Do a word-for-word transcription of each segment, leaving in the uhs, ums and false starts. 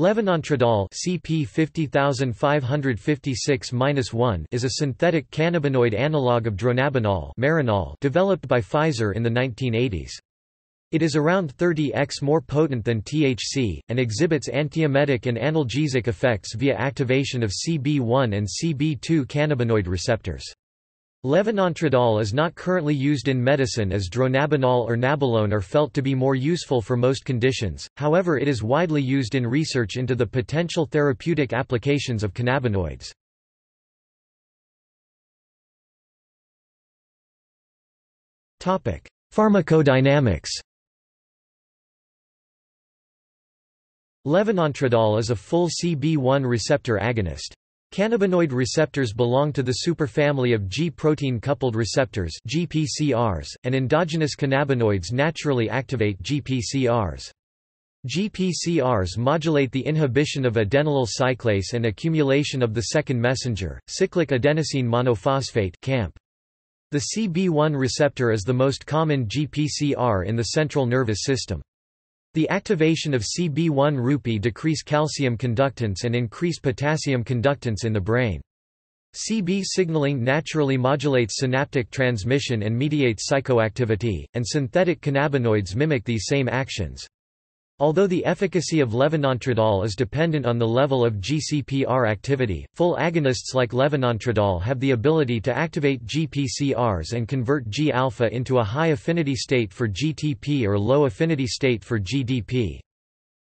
Levonantradol (C P fifty thousand five hundred fifty-six dash one) is a synthetic cannabinoid analog of dronabinol, Marinol, developed by Pfizer in the nineteen eighties. It is around thirty x more potent than T H C and exhibits antiemetic and analgesic effects via activation of C B one and C B two cannabinoid receptors. Levonantradol is not currently used in medicine, as dronabinol or nabilone are felt to be more useful for most conditions. However, it is widely used in research into the potential therapeutic applications of cannabinoids. Topic: Pharmacodynamics. Levonantradol is a full C B one receptor agonist. Cannabinoid receptors belong to the superfamily of G-protein-coupled receptors (G P C Rs), and endogenous cannabinoids naturally activate G P C Rs. G P C Rs modulate the inhibition of adenylyl cyclase and accumulation of the second messenger, cyclic adenosine monophosphate (cAMP). The C B one receptor is the most common G P C R in the central nervous system. The activation of C B one decreases calcium conductance and increases potassium conductance in the brain. C B signaling naturally modulates synaptic transmission and mediates psychoactivity, and synthetic cannabinoids mimic these same actions. Although the efficacy of levonantradol is dependent on the level of G C P R activity, full agonists like levonantradol have the ability to activate G P C Rs and convert G alpha into a high-affinity state for G T P or low-affinity state for G D P.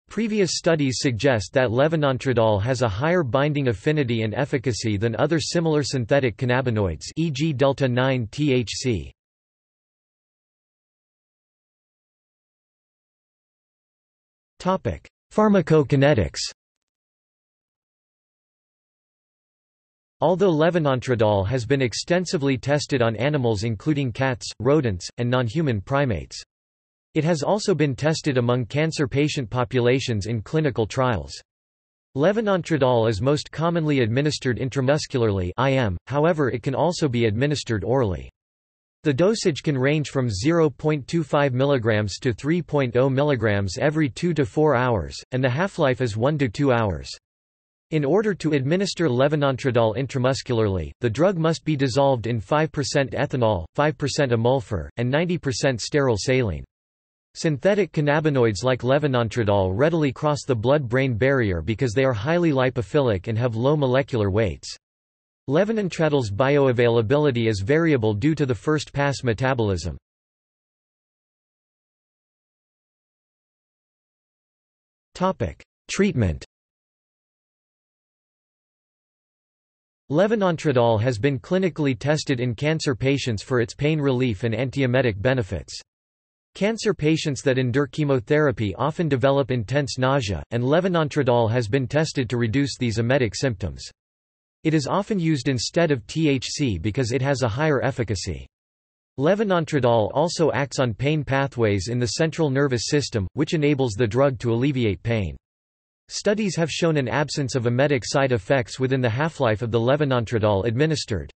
Previous studies suggest that levonantradol has a higher binding affinity and efficacy than other similar synthetic cannabinoids, for example delta nine T H C. Pharmacokinetics. Although levonantradol has been extensively tested on animals including cats, rodents, and non-human primates, it has also been tested among cancer patient populations in clinical trials. Levonantradol is most commonly administered intramuscularly (I M), however it can also be administered orally. The dosage can range from zero point two five milligrams to three point zero milligrams every two to four hours, and the half-life is one to two hours. In order to administer levonantradol intramuscularly, the drug must be dissolved in five percent ethanol, five percent emulfer, and ninety percent sterile saline. Synthetic cannabinoids like levonantradol readily cross the blood-brain barrier because they are highly lipophilic and have low molecular weights. Levonantradol's bioavailability is variable due to the first-pass metabolism. Treatment. Levonantradol has been clinically tested in cancer patients for its pain relief and antiemetic benefits. Cancer patients that endure chemotherapy often develop intense nausea, and levonantradol has been tested to reduce these emetic symptoms. It is often used instead of T H C because it has a higher efficacy. Levonantradol also acts on pain pathways in the central nervous system, which enables the drug to alleviate pain. Studies have shown an absence of emetic side effects within the half-life of the levonantradol administered.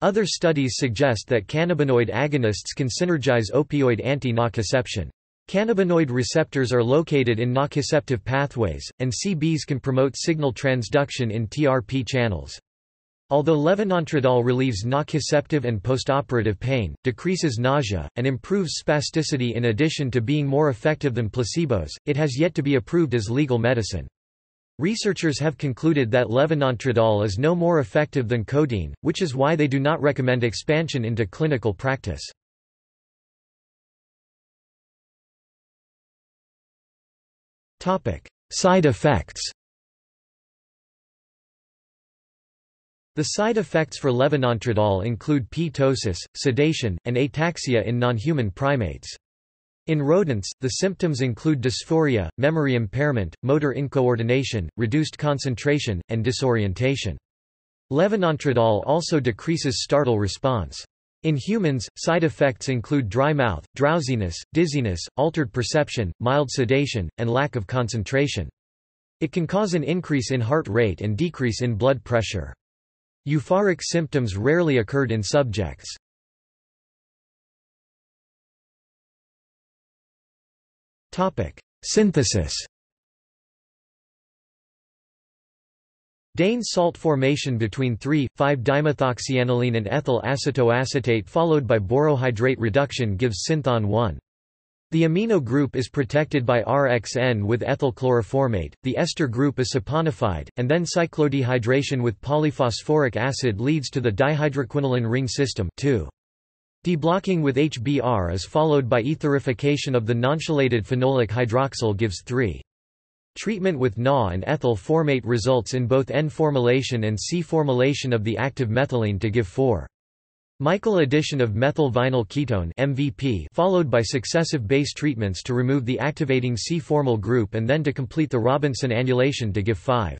Other studies suggest that cannabinoid agonists can synergize opioid anti-nociception. Cannabinoid receptors are located in nociceptive pathways, and C Bs can promote signal transduction in T R P channels. Although levonantradol relieves nociceptive and postoperative pain, decreases nausea, and improves spasticity in addition to being more effective than placebos, it has yet to be approved as legal medicine. Researchers have concluded that levonantradol is no more effective than codeine, which is why they do not recommend expansion into clinical practice. Side effects. The side effects for levonantradol include ptosis, sedation, and ataxia in non-human primates. In rodents, the symptoms include dysphoria, memory impairment, motor incoordination, reduced concentration, and disorientation. Levonantradol also decreases startle response. In humans, side effects include dry mouth, drowsiness, dizziness, altered perception, mild sedation, and lack of concentration. It can cause an increase in heart rate and decrease in blood pressure. Euphoric symptoms rarely occurred in subjects. Synthesis. Dane salt formation between three,five-dimethoxyaniline and ethyl acetoacetate followed by borohydrate reduction gives synthon one. The amino group is protected by R X N with ethyl chloroformate, the ester group is saponified, and then cyclodehydration with polyphosphoric acid leads to the dihydroquinoline ring system two. Deblocking with H B R is followed by etherification of the nonchelated phenolic hydroxyl gives three. Treatment with N A and ethyl formate results in both N formylation and C formylation of the active methylene to give four. Michael addition of methyl vinyl ketone M V P followed by successive base treatments to remove the activating C-formyl group and then to complete the Robinson annulation to give five.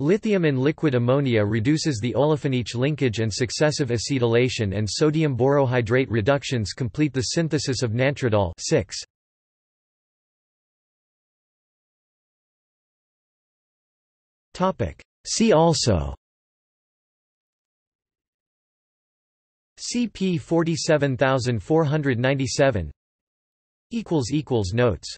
Lithium in liquid ammonia reduces the olefin-H linkage and successive acetylation and sodium borohydrate reductions complete the synthesis of nantradol six. See also C P forty-seven thousand four hundred ninety-seven. Notes